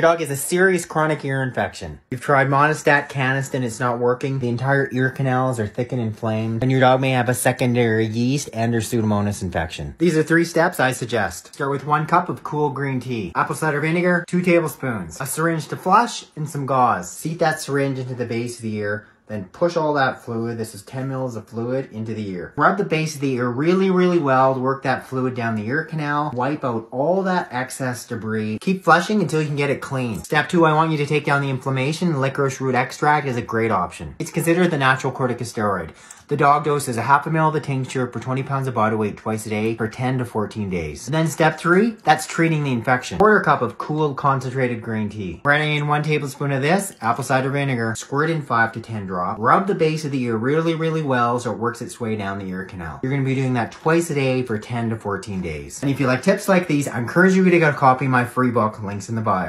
Your dog has a serious chronic ear infection. You've tried Monistat, Canesten, it's not working. The entire ear canals are thick and inflamed, and your dog may have a secondary yeast and or Pseudomonas infection. These are 3 steps I suggest. Start with 1 cup of cool green tea, apple cider vinegar, 2 tablespoons, a syringe to flush, and some gauze. Seat that syringe into the base of the ear, then push all that fluid, this is 10 mils of fluid, into the ear. Rub the base of the ear really, really well to work that fluid down the ear canal. Wipe out all that excess debris. Keep flushing until you can get it clean. Step 2, I want you to take down the inflammation. Licorice root extract is a great option. It's considered the natural corticosteroid. The dog dose is a ½ mL of the tincture per 20 pounds of body weight twice a day for 10 to 14 days. And then step 3, that's treating the infection. 1/4 cup of cooled concentrated green tea. Bring in 1 tablespoon of this, apple cider vinegar, squirt in 5 to 10 drops. Rub the base of the ear really, really well so it works its way down the ear canal. You're going to be doing that twice a day for 10 to 14 days. And if you like tips like these, I encourage you to go copy my free book, links in the bio.